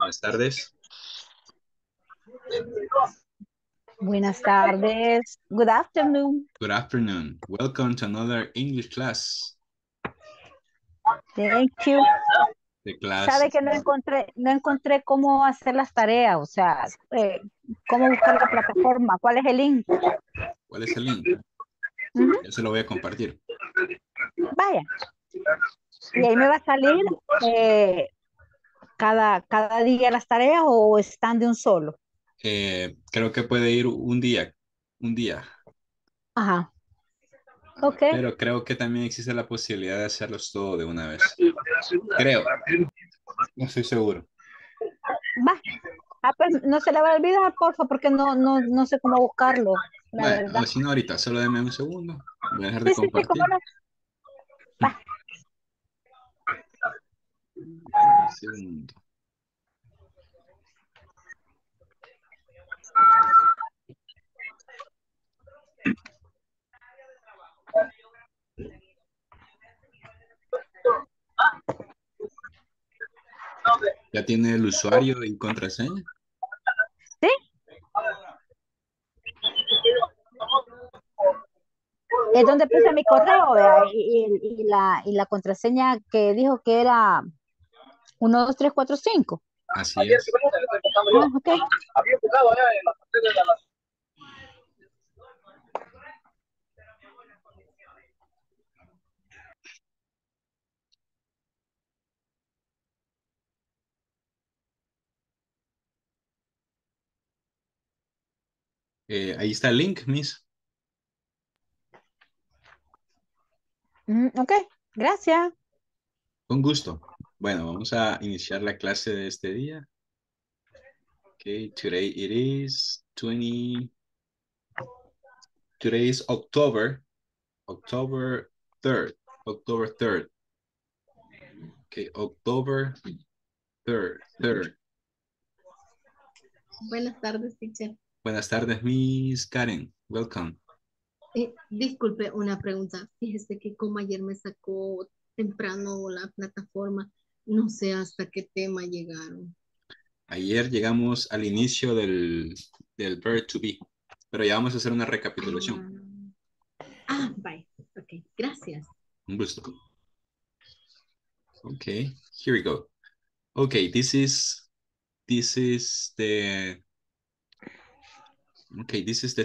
Buenas tardes. Buenas tardes. Good afternoon. Good afternoon. Welcome to another English class. Thank you. The class. Sabe que no encontré cómo hacer las tareas, o sea, cómo buscar la plataforma. ¿Cuál es el link? ¿Cuál es el link? Yo se lo voy a compartir. Vaya. Y ahí me va a salir cada día las tareas o están de un solo. Creo que puede ir un día. Ajá. Okay. Pero creo que también existe la posibilidad de hacerlos todo de una vez. Creo. No estoy seguro. Va. Ah, pues no se le va a olvidar, porfa, porque no sé cómo buscarlo. La bueno, verdad. No, sino ahorita, solo deme un segundo. Voy a dejar de compartir. Sí, no. Va. Un segundo. ¿Ya tiene el usuario y contraseña? Sí. Es donde puse mi correo y la contraseña que dijo que era 1, 2, 3, 4, 5. Así es. Ah, okay. Ahí está el link, Miss. Ok, gracias. Con gusto. Bueno, vamos a iniciar la clase de este día. Okay, today is October 3rd. Okay, October 3rd. Buenas tardes, teacher. Buenas tardes, Miss Karen. Welcome. Disculpe, una pregunta. Fíjese que como ayer me sacó temprano la plataforma, no sé hasta qué tema llegaron. Ayer llegamos al inicio del verb to be, pero ya vamos a hacer una recapitulación. Bye. Ok, gracias. Un gusto. Ok, here we go. Ok, this is the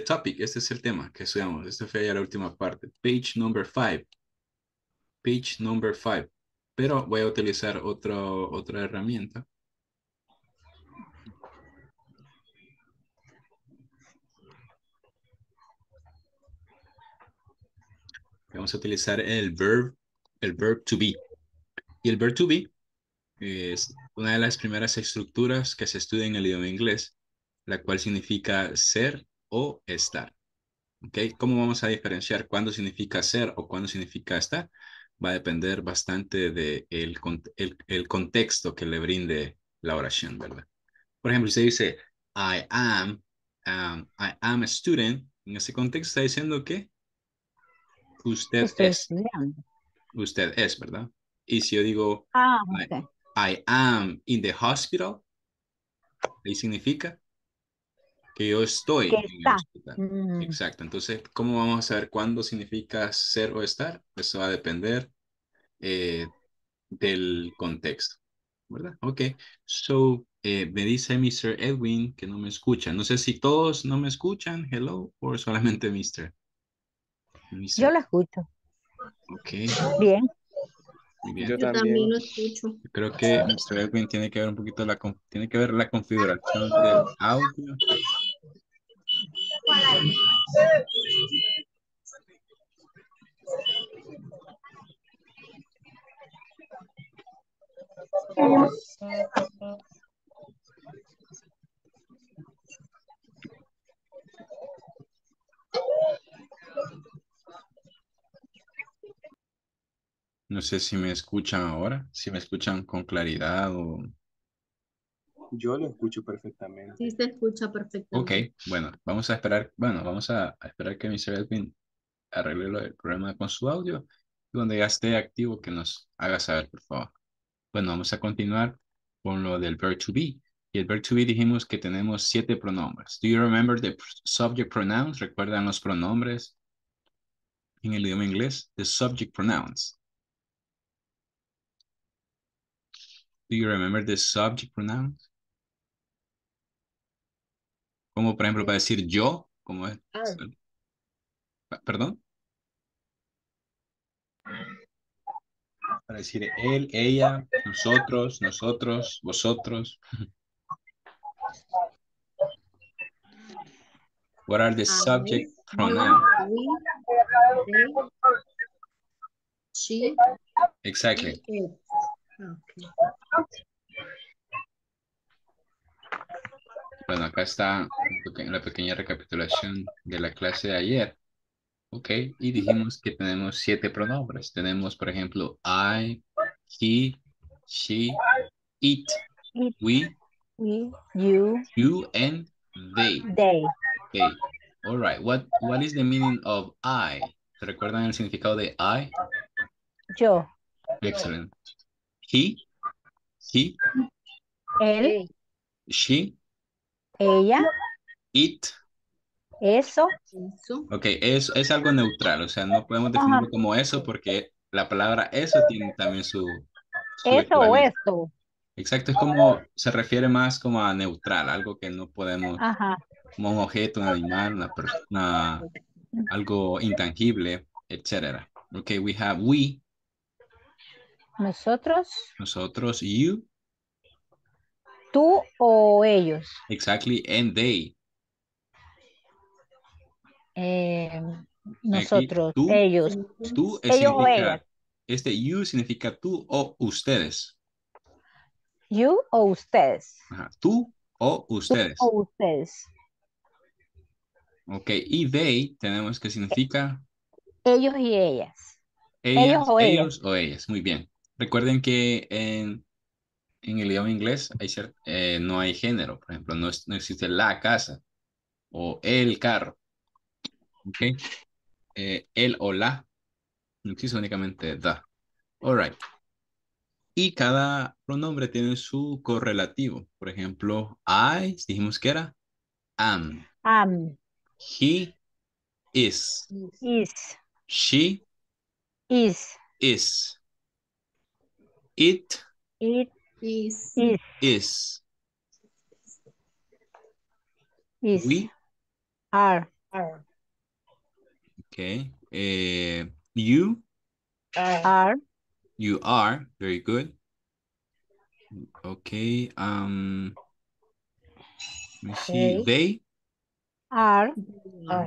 topic. Este es el tema que estudiamos. Esta fue ya la última parte. Page number 5. Page number 5. Pero voy a utilizar otra herramienta. Vamos a utilizar el verb to be. Y el verb to be es una de las primeras estructuras que se estudia en el idioma inglés, la cual significa ser o estar. ¿Okay? ¿Cómo vamos a diferenciar cuándo significa ser o cuándo significa estar? Va a depender bastante del contexto que le brinde la oración, ¿verdad? Por ejemplo, si dice, I am a student, en ese contexto está diciendo que Usted es, ¿verdad? Y si yo digo, okay. I am in the hospital, ¿qué significa? Que yo estoy en el hospital. Exacto. Entonces, ¿cómo vamos a saber cuándo significa ser o estar? Eso va a depender del contexto, ¿verdad? Ok. So, me dice Mr. Edwin que no me escucha. No sé si todos no me escuchan, hello, o solamente Mr. Yo lo escucho. Okay. Bien. Muy bien. Yo también lo escucho. Creo que Mr. Edwin tiene que ver un poquito la configuración del audio. No sé si me escuchan ahora, si me escuchan con claridad o... Yo lo escucho perfectamente. Sí, se escucha perfectamente. Ok, bueno, vamos a esperar que Mr. Edwin arregle el problema con su audio. Y cuando ya esté activo, que nos haga saber, por favor. Bueno, vamos a continuar con lo del verb to be. Y el verbo to be dijimos que tenemos 7 pronombres. Do you remember the subject pronouns? ¿Recuerdan los pronombres en el idioma inglés? The subject pronouns. Do you remember the subject pronouns? Como por ejemplo para decir yo, como es. Perdón. Para decir él, ella, nosotros, nosotros, vosotros. What are the subject pronouns? She. Exactly. Okay. Bueno, acá está la pequeña recapitulación de la clase de ayer. Ok, y dijimos que tenemos 7 pronombres. Tenemos, por ejemplo, I, he, she, it, we, you, and they. Okay. All right. What is the meaning of I? ¿Se recuerdan el significado de I? Yo. Excellent. He, él, she, ella, it. Eso. Ok, eso es algo neutral, o sea, no podemos definirlo como eso porque la palabra eso tiene también su eso o esto. Exacto, es como, se refiere más como a neutral, algo que no podemos, como un objeto, un animal, una persona, algo intangible, etcétera. Ok, we have we. Nosotros, you. Tú o ellos. Exactly, and they. Nosotros, aquí, tú, ellos. Tú significa, este you significa tú o ustedes. You o ustedes. Ajá, tú o ustedes. Tú o ustedes. Ok, y they tenemos que significa ellos y ellas. Ellos o ellas, muy bien. Recuerden que en el idioma inglés hay no hay género, por ejemplo, no existe la casa o el carro. Okay. El o la. No existe únicamente da. All right. Y cada pronombre tiene su correlativo. Por ejemplo, I, dijimos que era am. He is. She is. It is. We are. Okay. You are. You are. Very good. Okay. Let me see. They are.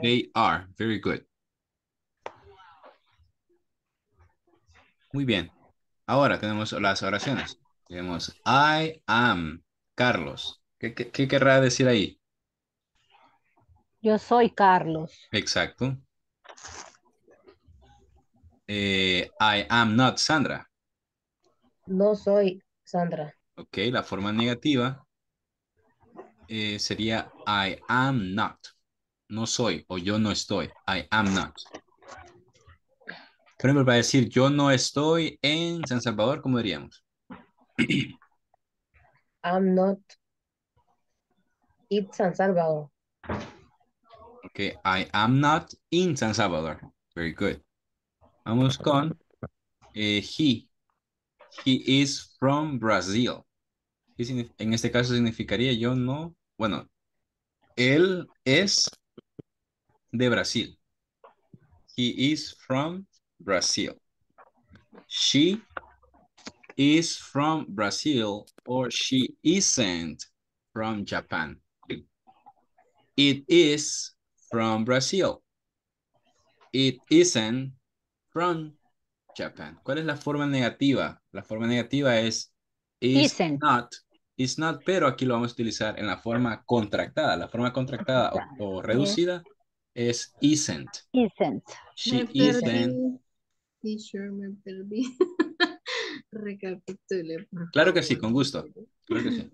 They are. Very good. Muy bien. Ahora tenemos las oraciones. Tenemos I am Carlos. ¿Qué querrá decir ahí? Yo soy Carlos. Exacto. I am not Sandra. No soy Sandra. Ok, la forma negativa sería I am not. No soy o yo no estoy. I am not. Por ejemplo, para decir yo no estoy en San Salvador, ¿cómo diríamos? I'm not in San Salvador. Ok, I am not in San Salvador. Very good. Vamos con he. He is from Brazil. En este caso significaría yo no, bueno, él es de Brasil. He is from Brazil. She is from Brazil or she isn't from Japan. It is from Brazil. It isn't from Japan. ¿Cuál es la forma negativa? La forma negativa es is not, pero aquí lo vamos a utilizar en la forma contractada. La forma contractada o reducida es isn't. She isn't. Teacher, me perdí. Recapitule. Claro que sí, con gusto. Claro que sí.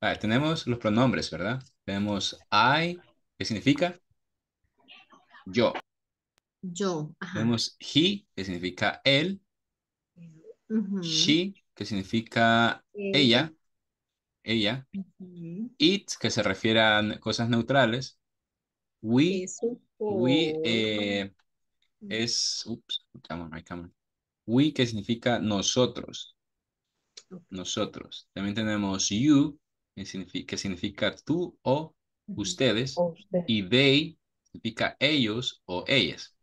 Vale, tenemos los pronombres, ¿verdad? Tenemos I, que significa yo. Yo. Tenemos he, que significa él. She, que significa ella. ella. Uh-huh. It, que se refiere a cosas neutrales. We, es, we, que significa nosotros. Okay. Nosotros. También tenemos you, que significa tú o ustedes. Uh-huh. Y they, significa ellos o ellas.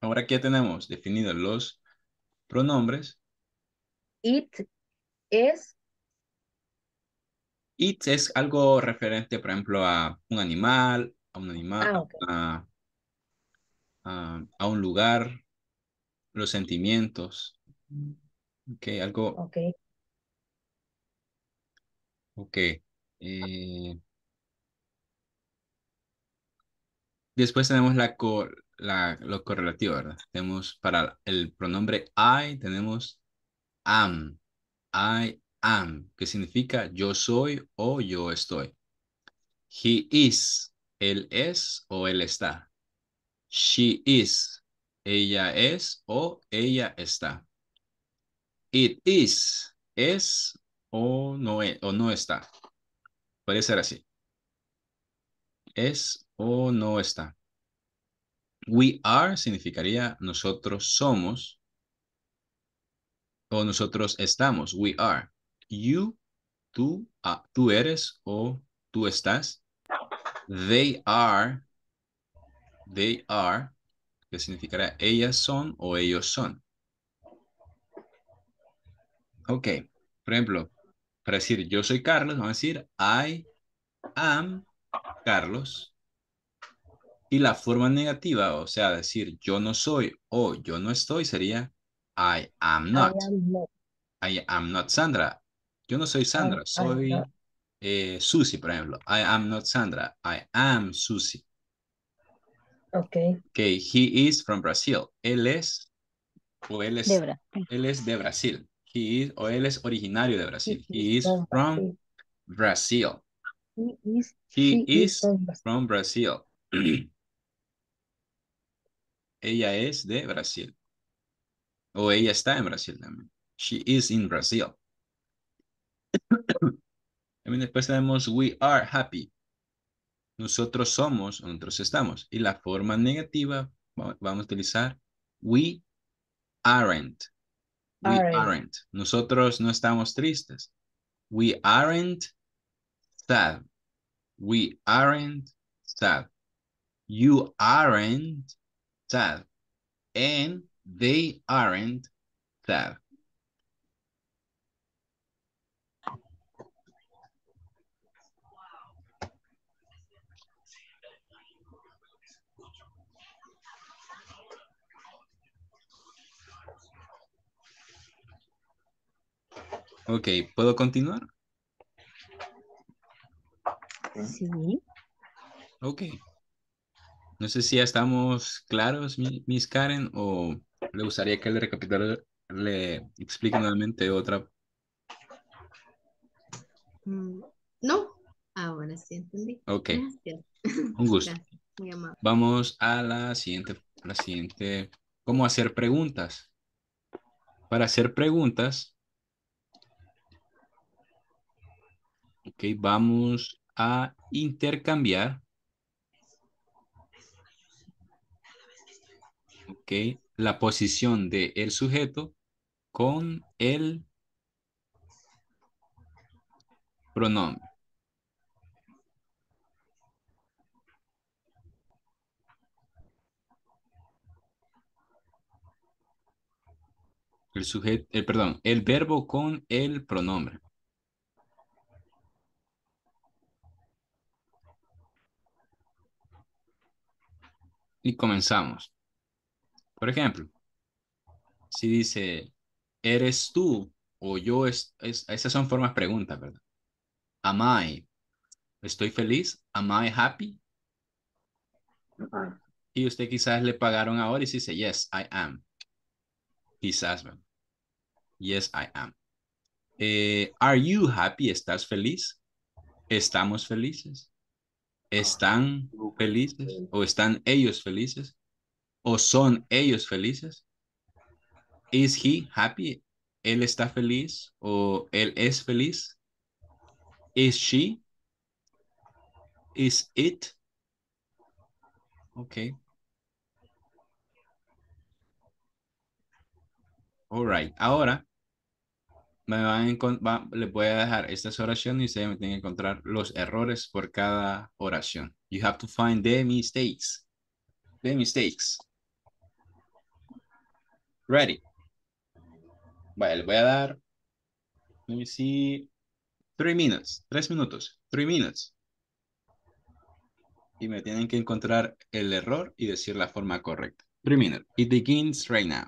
Ahora que ya tenemos definidos los pronombres. It es algo referente, por ejemplo, a un animal, okay. a un lugar, los sentimientos. Ok, algo. Ok. Ok. Después tenemos lo correlativo, ¿verdad? Tenemos para el pronombre I, tenemos am. I am, que significa yo soy o yo estoy. He is, él es o él está. She is, ella es o ella está. It is, es o no está. Puede ser así. Es o no está. We are significaría nosotros somos o nosotros estamos. We are. You, tú, tú eres o tú estás. They are, que significará ellas son o ellos son. Ok. Por ejemplo, para decir yo soy Carlos, vamos a decir I am Carlos. Y la forma negativa, o sea, decir yo no soy o yo no estoy sería I am not Sandra. Yo no soy Sandra, soy Susi, por ejemplo. I am not Sandra, I am Susi. Ok, he is from Brazil. Él es o él es de Brasil. Él es de Brasil. He is o él es originario de Brasil. He is from Brazil. He is from Brazil. Ella es de Brasil. O ella está en Brasil también. She is in Brazil. También después tenemos we are happy. Nosotros somos, nosotros estamos. Y la forma negativa vamos a utilizar we aren't. We aren't. Nosotros no estamos tristes. We aren't sad. We aren't sad. You aren't sad. And they aren't sad. Ok, ¿puedo continuar? Sí. Ok. No sé si ya estamos claros, Miss Karen, o le gustaría que le explique nuevamente otra. No, ahora sí entendí. Ok. Gracias. Un gusto. Gracias. Muy amable. Vamos a la siguiente. ¿Cómo hacer preguntas? Para hacer preguntas. Ok, vamos a intercambiar. Ok, la posición del sujeto con el pronombre. El verbo con el pronombre. Y comenzamos. Por ejemplo, si dice, ¿eres tú o yo? Esas son formas preguntas, ¿verdad? Am I? ¿Estoy feliz? Am I happy? Uh-huh. Y usted quizás le pagaron ahora y se dice, yes, I am. Quizás, ¿verdad? Yes, I am. ¿Are you happy? ¿Estás feliz? ¿Estamos felices? ¿Están felices? ¿O están ellos felices? ¿O son ellos felices? ¿Is he happy? ¿Él está feliz? ¿O él es feliz? Is she? Is it? Okay. All right. Ahora me van a encontrar, les voy a dejar estas oraciones y ustedes me tienen que encontrar los errores por cada oración. You have to find the mistakes. The mistakes. Ready. Vale, les voy a dar, let me see, 3 minutes, 3 minutos, 3 minutes. Y me tienen que encontrar el error y decir la forma correcta. 3 minutes. It begins right now.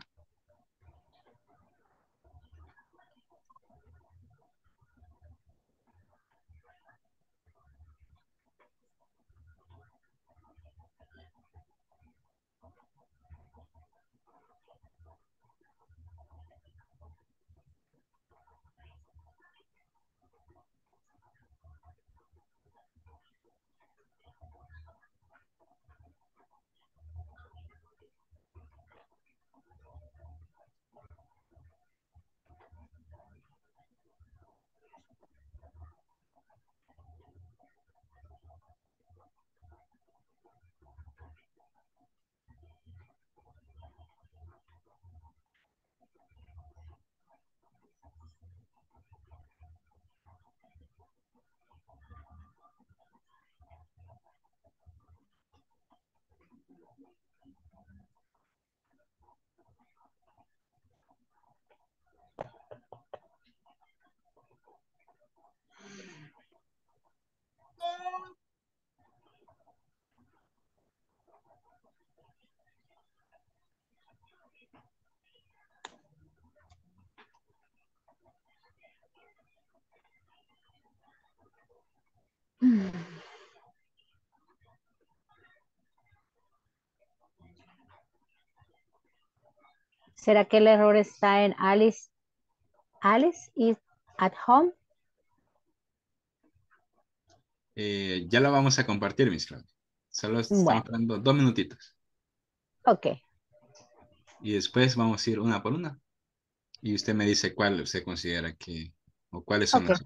¿Será que el error está en Alice? Alice is at home. Ya la vamos a compartir, Miss Claudia. Solo estamos dando 2 minutitos. Ok. Y después vamos a ir una por una. Y usted me dice cuál usted considera que, o cuáles son las.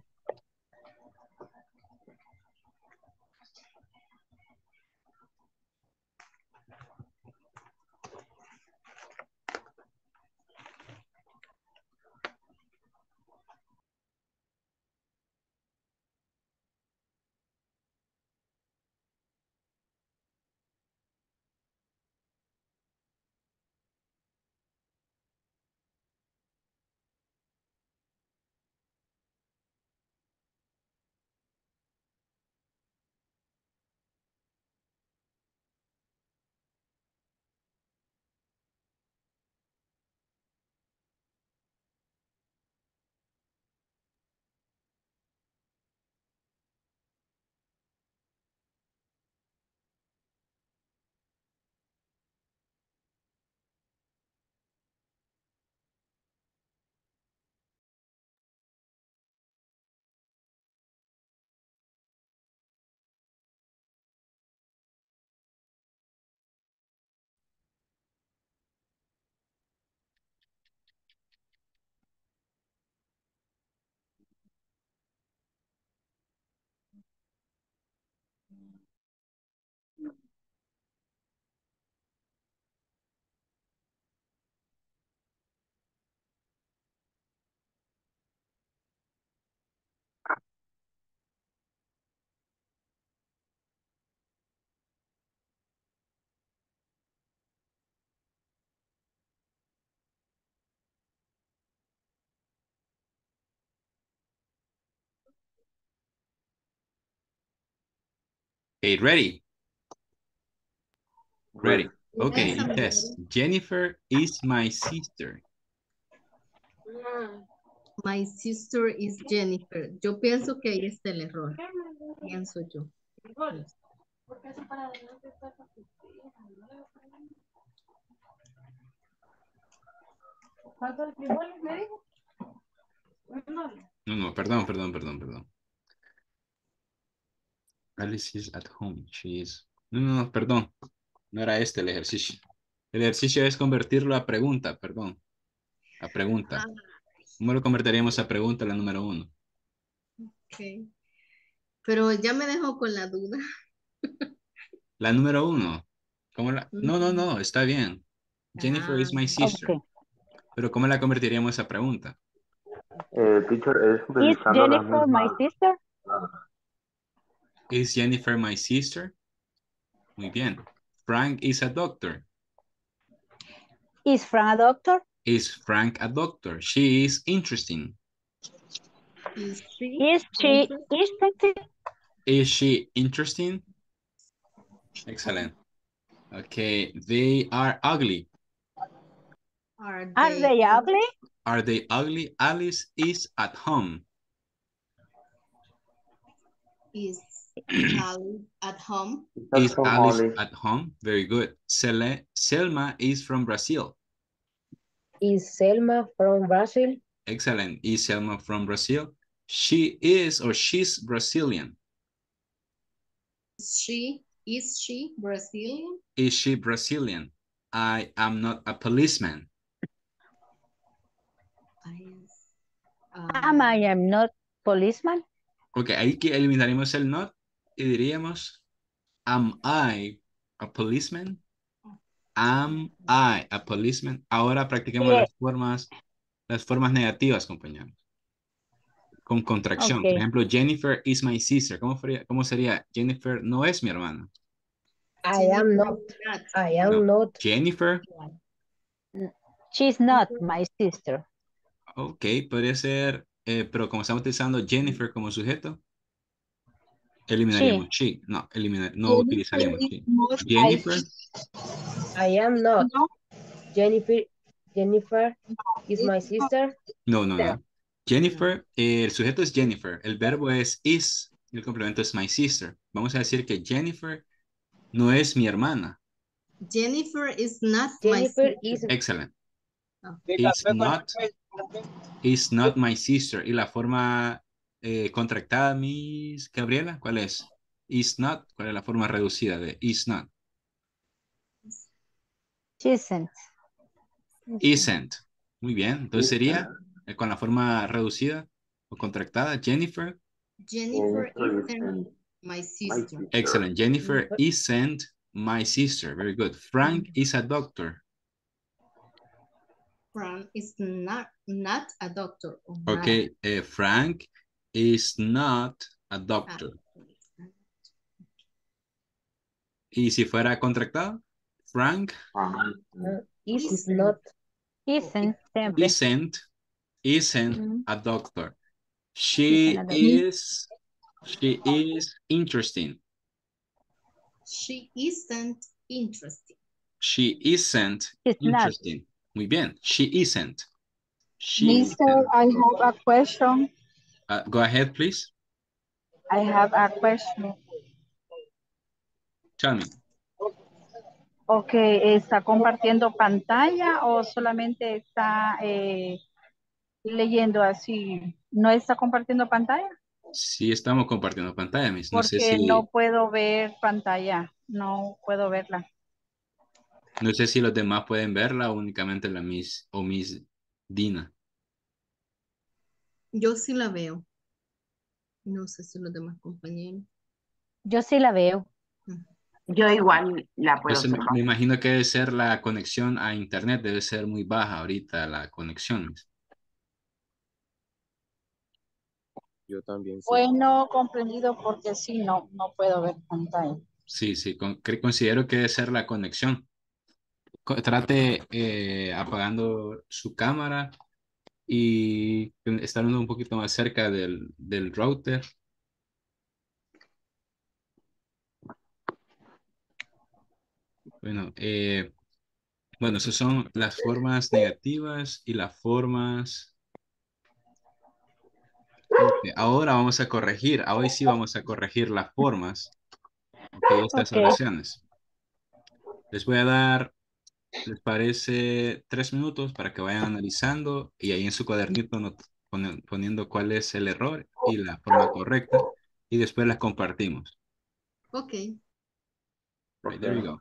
Okay, ready? Ready. Okay, yes. Jennifer is my sister. My sister is Jennifer. Yo pienso que ahí está el error. Pienso yo. No, perdón. Alice is at home. She is... No, perdón. No era este el ejercicio. El ejercicio es convertirlo a pregunta, perdón. A pregunta. ¿Cómo lo convertiríamos a pregunta la número 1? Ok. pero ya me dejó con la duda. La número uno. ¿Cómo la... No, no, no, está bien. Jennifer is my sister. Okay. Pero ¿cómo la convertiríamos esa pregunta? Teacher, es utilizando ¿Is Jennifer my sister? ¿Is Jennifer my sister? Muy bien. Frank is a doctor. ¿Is Frank a doctor? Is Frank a doctor? She is interesting. Is she interesting? Excellent. Okay, they are ugly. Are they ugly? Are they ugly? Alice is at home. Is Alice at home? Is Alice at home? Very good. Selma is from Brazil. Is Selma from Brazil? Excellent. Is Selma from Brazil? She is or she's Brazilian. Is she Brazilian? Is she Brazilian? I am not a policeman. I am not policeman. Ok, ahí que eliminaremos el not y diríamos am I a policeman? Am I a policeman? Ahora practiquemos las formas negativas, compañeros. Con contracción. Okay. Por ejemplo, Jennifer is my sister. ¿Cómo sería? Jennifer no es mi hermana. I am not. Jennifer. She's not my sister. Ok, podría ser, pero como estamos utilizando Jennifer como sujeto, eliminaríamos she. No utilizaríamos she. Jennifer. I am not. Jennifer is my sister. No. Jennifer, el sujeto es Jennifer, el verbo es is, y el complemento es my sister. Vamos a decir que Jennifer no es mi hermana. Jennifer is not my sister. Excellent. Is not my sister. Y la forma contractada, Miss Gabriela, ¿cuál es? Is not, ¿cuál es la forma reducida de is not? Isn't. Isn't. Muy bien, entonces sería... con la forma reducida o contractada, Jennifer. Jennifer isn't my sister. Excellent. Jennifer isn't my sister. Very good. Frank is a doctor. Frank is not a doctor. Okay. Frank is not a doctor. ¿Y si fuera contractado? Frank. Isn't a doctor. She is interesting. She isn't interesting. Muy bien. She isn't. Mister, I have a question. Go ahead, please. I have a question. Tell me. Okay, ¿está compartiendo pantalla o solamente está... leyendo así, ¿no está compartiendo pantalla? Sí, estamos compartiendo pantalla, Miss. No sé si... no puedo ver pantalla, no puedo verla. No sé si los demás pueden verla o únicamente la Miss o Miss Dina. Yo sí la veo. No sé si los demás compañeros. Yo sí la veo. Yo igual la puedo ver. Me imagino que debe ser la conexión a internet, debe ser muy baja ahorita la conexión, Miss. Yo también. Bueno, comprendido porque sí, no puedo ver pantalla. Sí, considero que debe ser la conexión. Trate apagando su cámara y estar un poquito más cerca del router. Bueno, esas son las formas negativas y las formas... Okay, ahora vamos a corregir, hoy sí vamos a corregir las formas de estas oraciones. Les voy a dar, les parece, 3 minutos para que vayan analizando y ahí en su cuadernito poniendo cuál es el error y la forma correcta y después las compartimos. Ok. Right, there we go.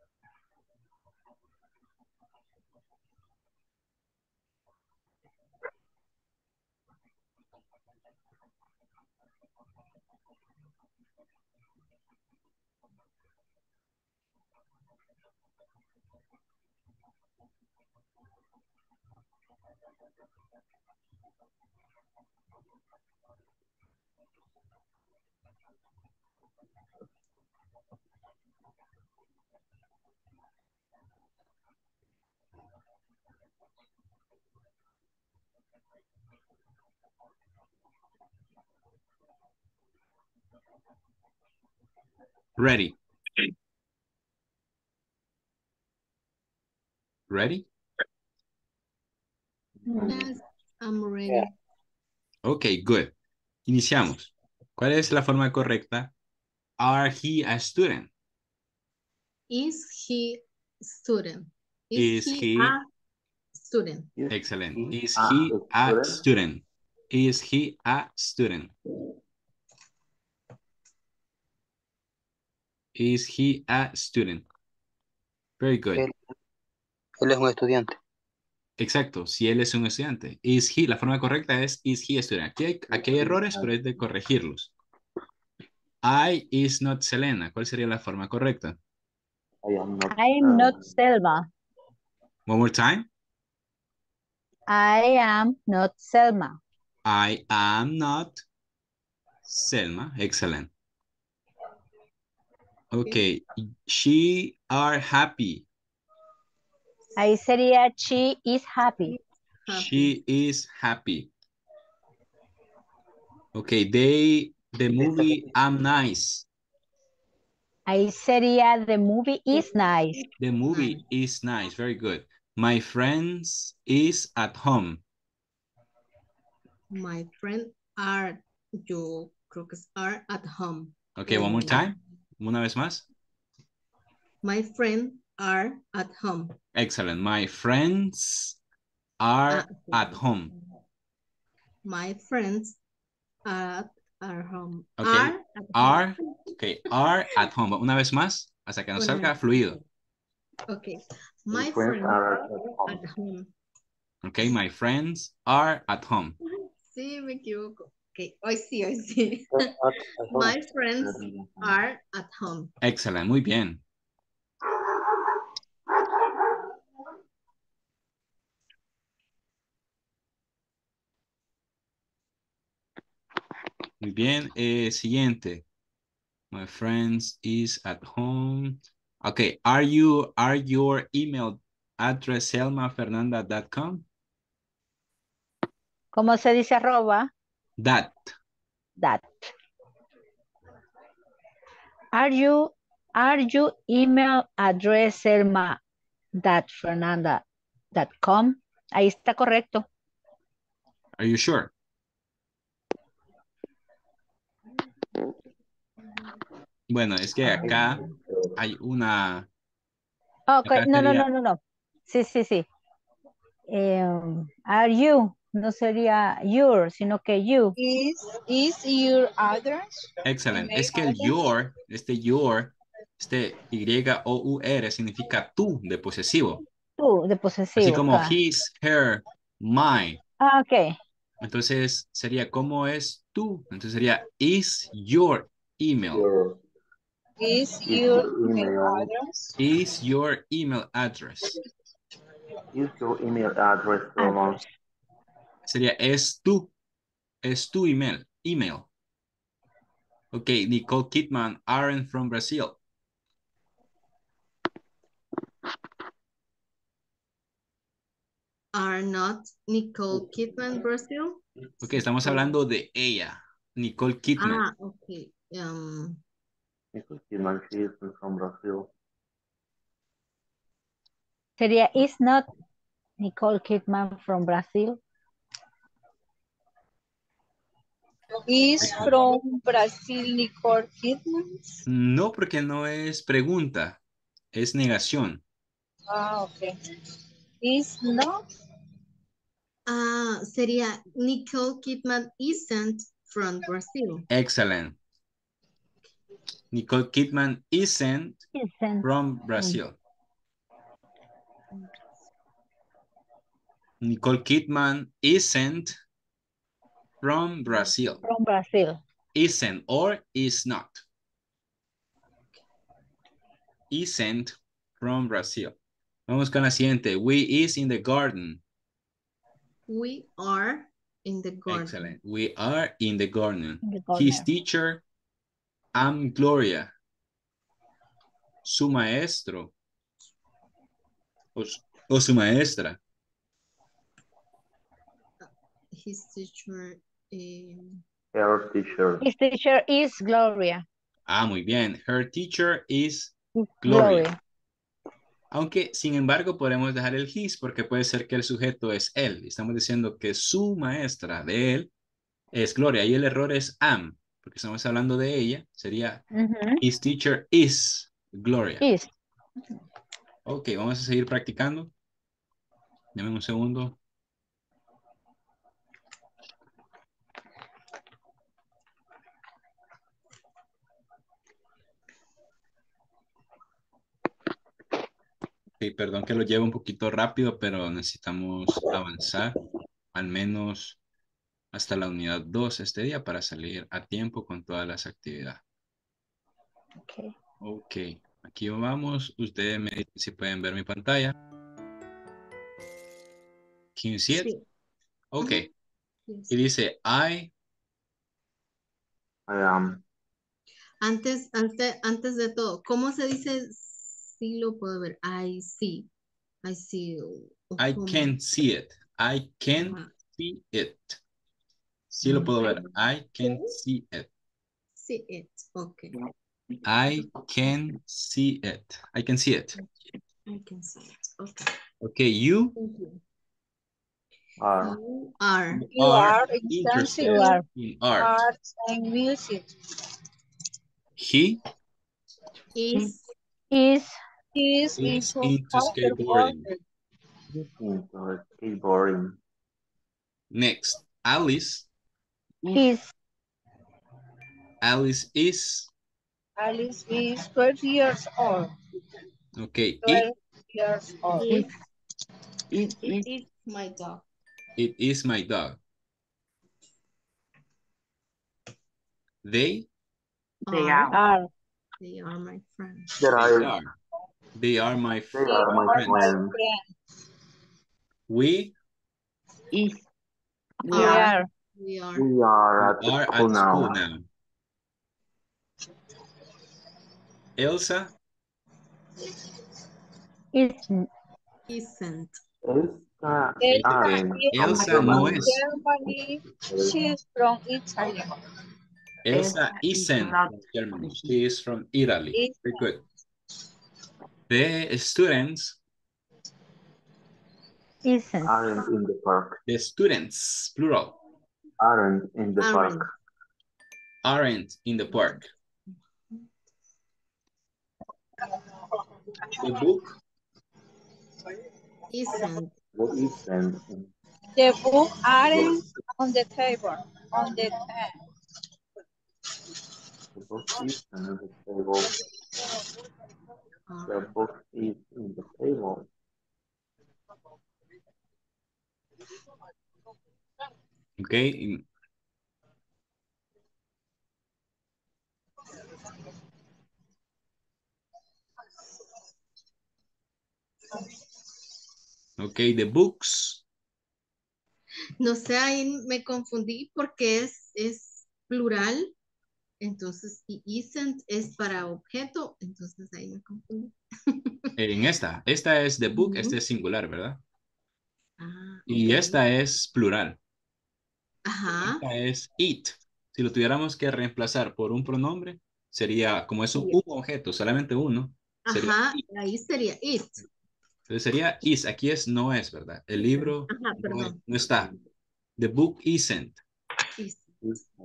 Ready. Ready? Yes, I'm ready. Yeah. Okay, good. Iniciamos. ¿Cuál es la forma correcta? Are he a student? Is he a student? Is he a student? Excellent. Is he a student? Is he a student? Is he a student? Very good. Él es un estudiante. Exacto, si él es un estudiante. Is he, la forma correcta es is he a student. Aquí hay errores, pero es de corregirlos. I is not Selena. ¿Cuál sería la forma correcta? I am not Selma. One more time. I am not Selma. I am not Selma. Excellent. Okay. She are happy. Ahí sería she is happy. She is happy. Okay, the movie I'm nice. Ahí sería the movie is nice. The movie is nice. Very good. My friends is at home. My friends are, yo creo que are at home. Okay, one more time. Una vez más. My friends are at home. Excellent. My friends are at home. My friends are home. Okay. Are at home. Una vez más, hasta que nos salga fluido. Okay. My friends are at home. Okay, my friends are at home. Sí, me equivoco. Okay, hoy sí. My friends are at home. Excellent, muy bien. Muy bien, siguiente. My friends is at home. Okay, are your email address selmafernanda.com? ¿Cómo se dice arroba? That. Are you email address selma.fernanda.com? Ahí está correcto. Are you sure? Bueno, es que acá hay una... Okay. No. Sí. Are you, no sería your, sino que you. Is your address. Excellent. Es que el your, Y-O-U-R, significa tú, de posesivo. Así como his, her, mine. Ah, ok. Entonces sería, ¿cómo es tú? Entonces sería, is your email. Is your email address. Sería, es tu email. Ok, Nicole Kidman aren't from Brazil. Are not Nicole Kidman Brazil? Ok, estamos hablando de ella, Nicole Kidman. Ah, ok. Nicole Kidman, she is from Brazil. Sería, is not Nicole Kidman from Brazil? ¿Is from Brazil Nicole Kidman? No, porque no es pregunta, es negación. Ah, ok. ¿Is not? Ah, sería Nicole Kidman isn't from Brazil. Excellent. Nicole Kidman isn't from Brazil. Nicole Kidman isn't from Brazil. From Brazil. Isn't or is not. Isn't from Brazil. Vamos con la siguiente. We is in the garden. We are in the garden. Excellent. We are in the garden. His teacher, I'm Gloria. Su maestro. O su maestra. His teacher. Her teacher. His teacher is Gloria. Ah, muy bien. Her teacher is Gloria. Aunque, sin embargo, podemos dejar el his porque puede ser que el sujeto es él. Estamos diciendo que su maestra de él es Gloria. Y el error es am, porque estamos hablando de ella. Sería his teacher is Gloria. Is. Ok, vamos a seguir practicando. Dame un segundo. Perdón que lo llevo un poquito rápido, pero necesitamos avanzar al menos hasta la unidad 2 este día para salir a tiempo con todas las actividades. Ok. Ok, aquí vamos. Ustedes me dicen si pueden ver mi pantalla. ¿Can you see it? Sí. Ok. Y dice, I am. Antes de todo, ¿cómo se dice? Sí, lo puedo ver. I see. I can see it. I can see it. Sí, lo puedo ver. I can see it. See it. Okay. I can see it. I can see it. I can see it. Okay. Okay, you are. You are interested in art and music. He is into skateboarding. Next, Alice. Alice is. Alice is 12 years old. Okay. 12 years old. It is my dog. It is my dog. They are my friends. They are my friends. We are at school now. Elsa isn't. Elsa no es. She is from Italy. Elsa isn't from Germany. She is from Italy. Very good. The students aren't in the park. The students, plural. Aren't in the park. Aren't in the park. The book isn't. The book aren't on the table. On the table. The book is on the table. The book is in the table. Okay. Okay, the books. No sé, ahí me confundí porque es plural. Entonces, y isn't es para objeto, entonces ahí me confundí. En esta es the book, este es singular, ¿verdad? Ah, y okay. Esta es plural. Ajá. Esta es it. Si lo tuviéramos que reemplazar por un pronombre, sería como es un objeto, solamente uno. Ajá, sería it. Ahí sería it. Entonces sería is, aquí es no es, ¿verdad? El libro no está. The book isn't.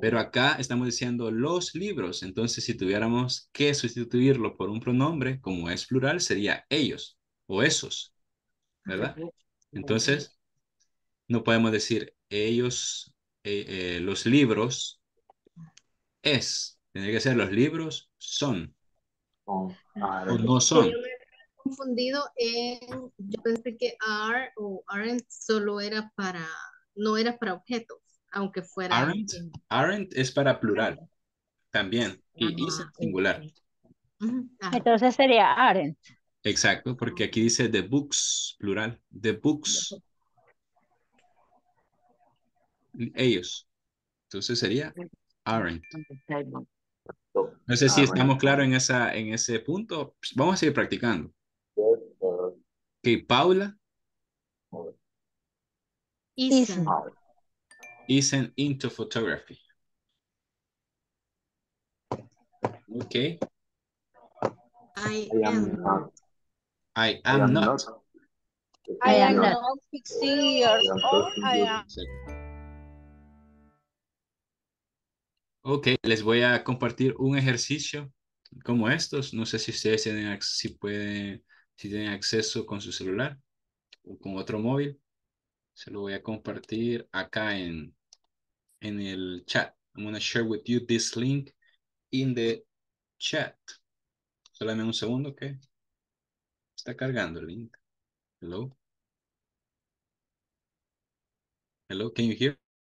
Pero acá estamos diciendo los libros. Entonces si tuviéramos que sustituirlo por un pronombre, como es plural, sería ellos o esos, ¿verdad? Entonces no podemos decir ellos, los libros es. Tendría que ser los libros son. O no son. Confundido en, yo pensé que are o aren't solo era para, no era para objetos, aunque fuera. Aren't es para plural también, y is singular. Entonces sería aren't. Exacto, porque aquí dice the books, plural, the books. Ellos. Entonces sería aren't. No sé si estamos claros en, ese punto. Vamos a seguir practicando. Ok, Paula. Isn't into photography. Ok. I am not. I am not 16 years old. Ok, les voy a compartir un ejercicio como estos. No sé si ustedes tienen, si tienen acceso con su celular o con otro móvil. Se lo voy a compartir acá en el chat. I'm going to share with you this link in the chat. Solamente un segundo que está cargando el link. Hello. Hello, can you hear?